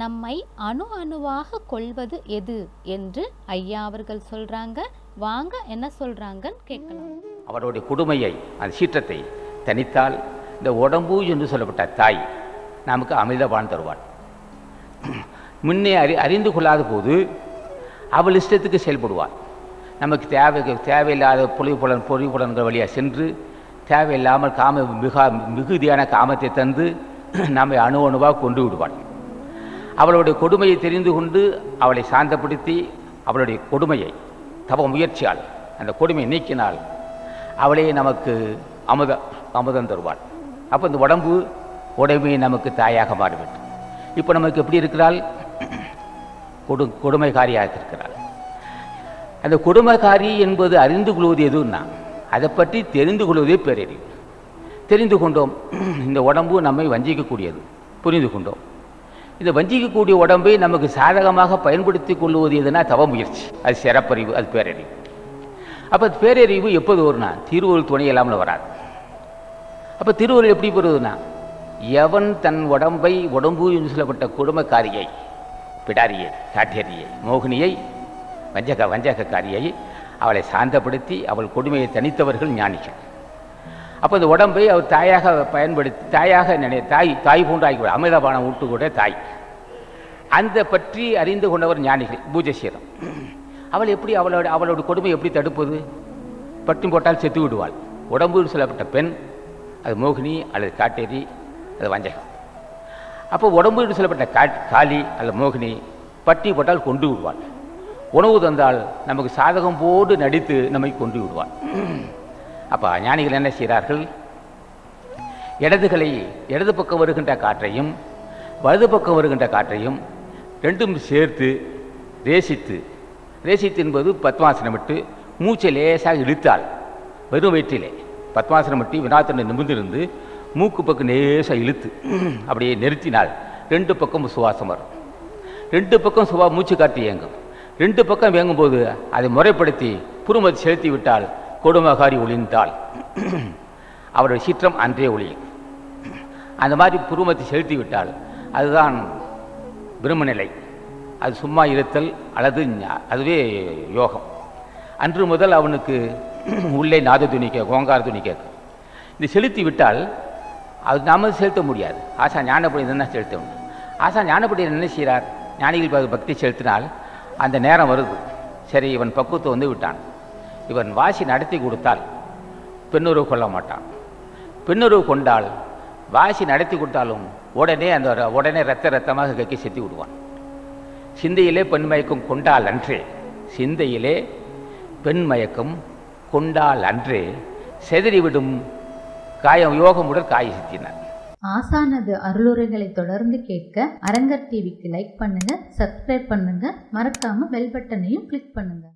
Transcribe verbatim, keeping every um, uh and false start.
நம்மை அணு அணுவாக கொள்வது எது என்று ஐயா அவர்கள் சொல்றாங்க. வாங்க என்ன சொல்றாங்கன்னு கேட்கலாம். அவருடைய கொடுமையை அந்த சீற்றத்தை தனித்தால் இந்த உடம்பு என்று சொல்லப்பட்ட தாய் நமக்கு அமிர்தபானம் தருவாள். முன்னே அறி அறிந்து கொள்ளாத போது அவள் இஷ்டத்துக்கு செயல்படுவாள். நமக்கு தேவை தேவையில்லாத பொலிவு புலன் பொலிவு புலன்கள் வழியாக சென்று தேவையில்லாமல் காம மிக மிகுதியான காமத்தை தந்து நம்மை அணு அணுவாக கொண்டு விடுவாள். அவளுடைய கொடுமையை தெரிந்து கொண்டு அவளை சாந்தப்படுத்தி அவளுடைய கொடுமையை தவ முயற்சியால் அந்த கொடுமையை நீக்கினால் அவளே நமக்கு அமுத அமுதம் தருவாள். அப்போ இந்த உடம்பு உடமையை நமக்கு தாயாக மாறிவிடும். இப்போ நமக்கு எப்படி இருக்கிறாள்? கொடு கொடுமைக்காரியாக இருக்கிறாள். அந்த கொடுமைக்காரி என்பது அறிந்து கொள்வது எதுன்னா அதை பற்றி தெரிந்து கொள்வதே பேரறிவு. தெரிந்து கொண்டோம் இந்த உடம்பு நம்மை வஞ்சிக்கக்கூடியது, புரிந்து கொண்டோம். இந்த வஞ்சிக்கக்கூடிய உடம்பை நமக்கு சாதகமாக பயன்படுத்தி கொள்வது எதுனா தவ முயற்சி, அது சிறப்பறிவு, அது பேரறிவு. அப்போ பேரறிவு எப்போது வரும்னா திருவருள் துணை இல்லாமல் வராது. அப்போ திருவருள் எப்படி பெறுவதுனா எவன் தன் உடம்பை உடம்பு என்று சொல்லப்பட்ட குடும்பக்காரியை பிடாரியை காட்டேரியை மோகினியை வஞ்சக வஞ்சகக்காரியை அவளை சாந்தப்படுத்தி அவள் கொடுமையை தனித்தவர்கள் ஞானிகள். அப்போ இந்த உடம்பை அவர் தாயாக பயன்படுத்தி தாயாக நினை தாய் தாய் போன்று ஆகிவிடும். அமிர்தபானம் ஊட்டு கூட தாய் அந்த பற்றி அறிந்து கொண்டவர் ஞானிகள் பூஜசீரம். அவள் எப்படி அவளோட அவளோட கொடுமை எப்படி தடுப்பது? பட்டினி போட்டால் செத்து விடுவாள். உடம்புன்னு சொல்லப்பட்ட பெண் அது மோகினி அல்லது காட்டேரி அது வஞ்சகம். அப்போ உடம்புன்னு சொல்லப்பட்ட கா காளி அல்லது மோகினி பட்டினி போட்டால் கொண்டு விடுவாள். உணவு தந்தால் நமக்கு சாதகம் போடு நடித்து நம்மை கொண்டு விடுவாள். அப்போ ஞானிகள் என்ன செய்கிறார்கள்? இடதுகளை இடது பக்கம் வருகின்ற காற்றையும் வலது பக்கம் வருகின்ற காற்றையும் ரெண்டும் சேர்த்து ரேசித்து ரேசித்து என்பது பத்மாசனம் விட்டு மூச்சை லேசாக இழுத்தால் வெறும் வயிற்றிலே பத்மாசனம் விட்டு வினாத்தனை நிமிர்ந்திருந்து மூக்கு பக்கம் லேசாக இழுத்து அப்படியே நிறுத்தினால் ரெண்டு பக்கம் சுவாசம் வரும். ரெண்டு பக்கம் சுவா மூச்சு காற்று இயங்கும். ரெண்டு பக்கம் இயங்கும்போது அதை முறைப்படுத்தி புறுமதி செலுத்தி விட்டால் கொடுமகாரி ஒளிந்தாள். அவருடைய சீற்றம் அன்றே ஒளியும். அந்த மாதிரி புறுமதி செலுத்தி விட்டால் அதுதான் பிரம்மநிலை. அது சும்மா இருத்தல் அல்லது அதுவே யோகம். அன்று முதல் அவனுக்கு உள்ளே நாத துணி கேட்கும், ஓங்கார துணி கேட்கும். இது செலுத்தி விட்டால் அது நாம செலுத்த முடியாது. ஆசா ஞானப்படிதான் தான் செலுத்த முடியும். ஆசா ஞானப்படியை என்ன செய்கிறார்? ஞானிகள் பக்தி செலுத்தினால் அந்த நேரம் வருது. சரி, இவன் பக்குவத்தை வந்து விட்டான், இவன் வாசி நடத்தி கொடுத்தால் பெண்ணுறவு கொள்ள மாட்டான். பெண்ணுறவு கொண்டால் வாசி நடத்தி கொடுத்தாலும் உடனே அந்த உடனே ரத்த ரத்தமாக கக்கி செத்தி விடுவான். சிந்தையிலே பெண்மயக்கம் கொண்டால் அன்றே சிந்தையிலே பெண்மயக்கம் கொண்டால் அன்றே செதறிவிடும் காயம் யோகமுடன் காய சித்தினான். ஆசானது அருளுரைகளை தொடர்ந்து கேட்க அரங்கர் டிவிக்கு லைக் பண்ணுங்க, சப்ஸ்கிரைப் பண்ணுங்க, மறக்காம பெல் பட்டனையும் கிளிக் பண்ணுங்க.